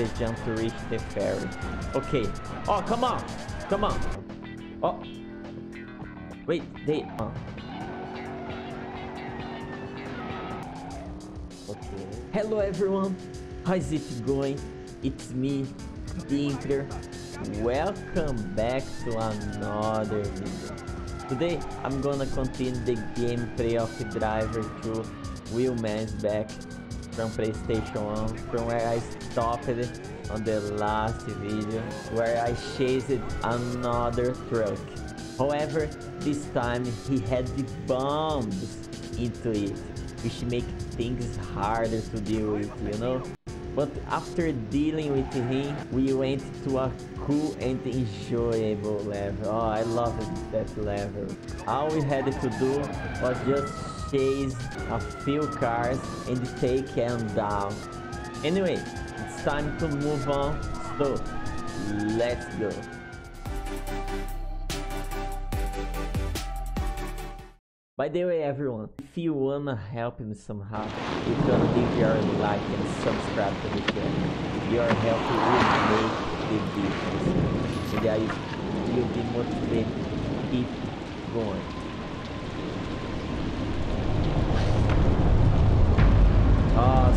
this jump to reach the ferry. Okay. Oh, come on. Come on. Oh. Wait, they... Oh. Okay. Hello, everyone. How's it going? It's me, Dinkler. Welcome back to another video. Today, I'm gonna continue the gameplay of Driver 2 Wheelman's Back from PlayStation 1, from where I stopped on the last video, where I chased another truck. However, this time he had the bombs into it, which make things harder to deal with, you know? But after dealing with him, we went to a cool and enjoyable level. Oh, I loved that level. All we had to do was just chase a few cars and take them down. Anyway, it's time to move on, so let's go. By the way, everyone, if you wanna help me somehow, you can leave your like and subscribe to the channel. Your help will make the difference. So guys, you'll be motivated to keep going.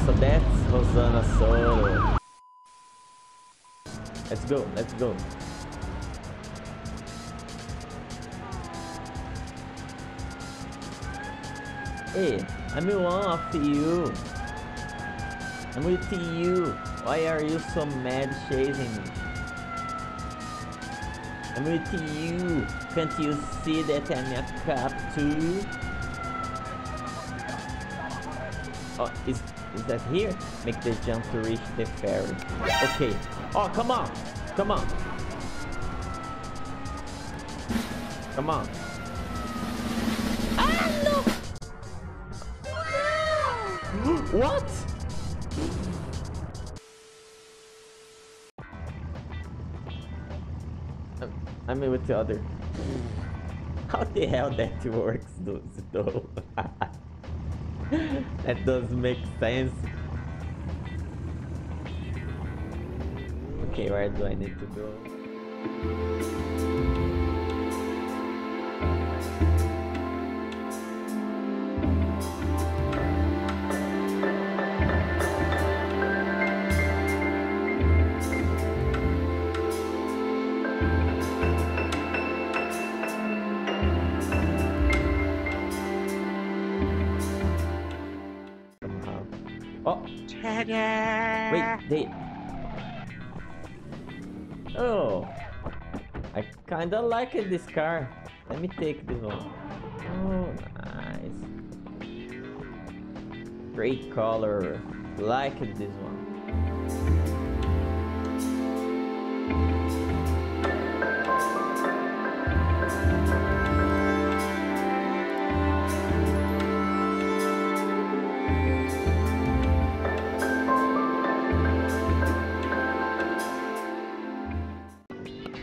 So that's Rosanna Solo. Let's go, let's go. Hey, I'm one of you. I'm with you. Why are you so mad chasing me? I'm with you. Can't you see that I'm a cop too? Oh, is that here? Make the jump to reach the ferry. Okay. Oh, come on! Come on! Come on! Ah, no! What? I'm with the other. How the hell that works, though? That doesn't make sense. Okay, where do I need to go? Oh! Wait, they... Oh! I kinda like this car. Let me take this one. Oh, nice. Great color. Like this one.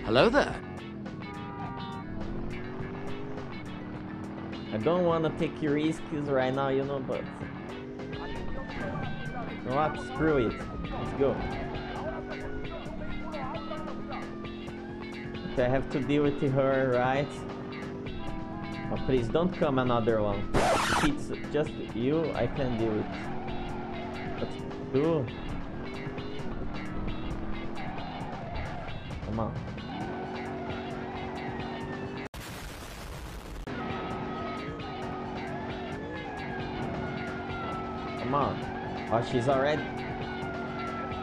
Hello there. I don't want to take your risks right now, you know, but... No, screw it. Let's go. But I have to deal with her, right? Oh, please, don't come another one. If it's just you, I can deal with it. But do... Come on. Come on. Oh, she's already...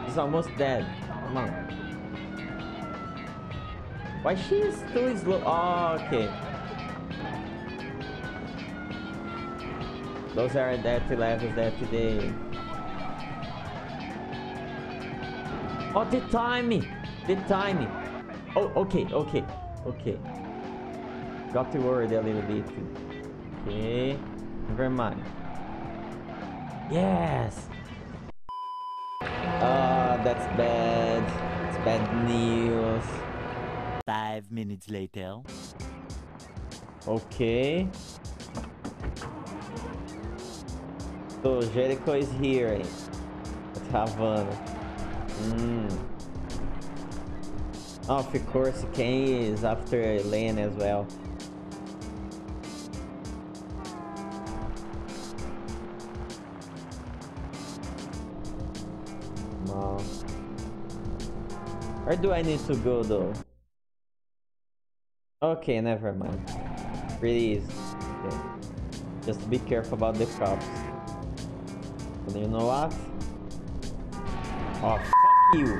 She's almost dead. Come on. Why she's too slow? Oh, okay. Those are dirty levels that today. Oh, the timing! The timing! Oh, okay, okay, okay. Got to worry a little bit. Okay. Never mind. Yes! Ah, that's bad. It's bad news. 5 minutes later. Okay. So Jericho is here at Havana. Of course, Kane is after Lena as well. No. Where do I need to go though? Okay, never mind. Pretty easy. Okay. Just be careful about the cops. And you know what? Oh, fuck you!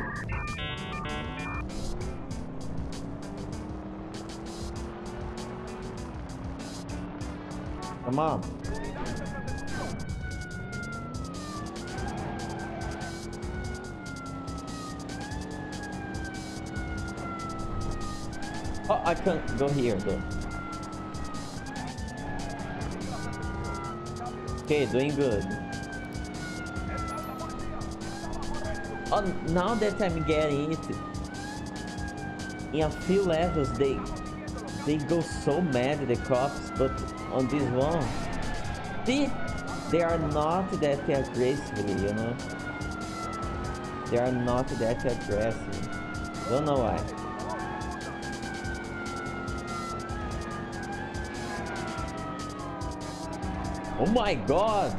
Come on. Oh, I can't go here though. Okay, doing good. Oh, now that I'm getting it, in a few levels they go so mad at the cops, but on this one, see, they are not that aggressive, you know. They are not that aggressive. Don't know why. Oh my god!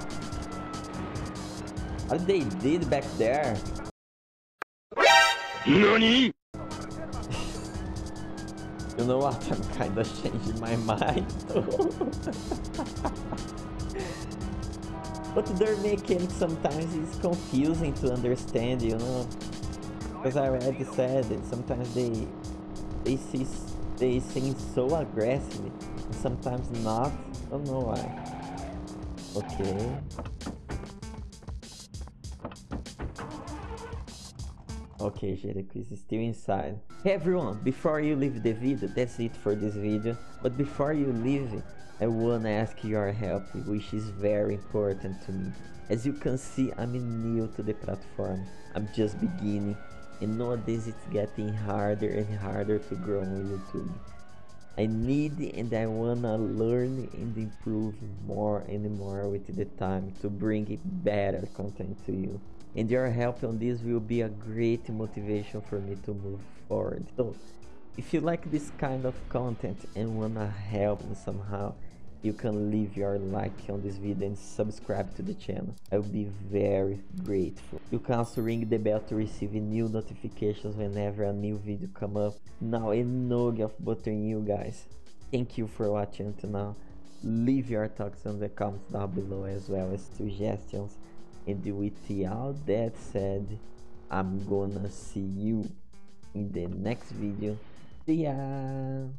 What they did back there? NANI?! You know what? I'm kinda changing my mind. But their mechanics sometimes is confusing to understand, you know? Because I already said that sometimes they seem so aggressive, and sometimes not. I don't know why. Okay. Okay, Jerequiz is still inside. Hey everyone, before you leave the video, that's it for this video. But before you leave, I wanna ask your help, which is very important to me. As you can see, I'm new to the platform. I'm just beginning. And nowadays it's getting harder and harder to grow on YouTube. I need and I wanna learn and improve more and more with the time to bring better content to you. And your help on this will be a great motivation for me to move forward. So, if you like this kind of content and wanna help me somehow, you can leave your like on this video and subscribe to the channel. I will be very grateful. You can also ring the bell to receive new notifications whenever a new video come up. Now a nog of buttering you guys. Thank you for watching until now. Leave your thoughts on the comments down below as well as suggestions. And with all that said, I'm gonna see you in the next video. See ya!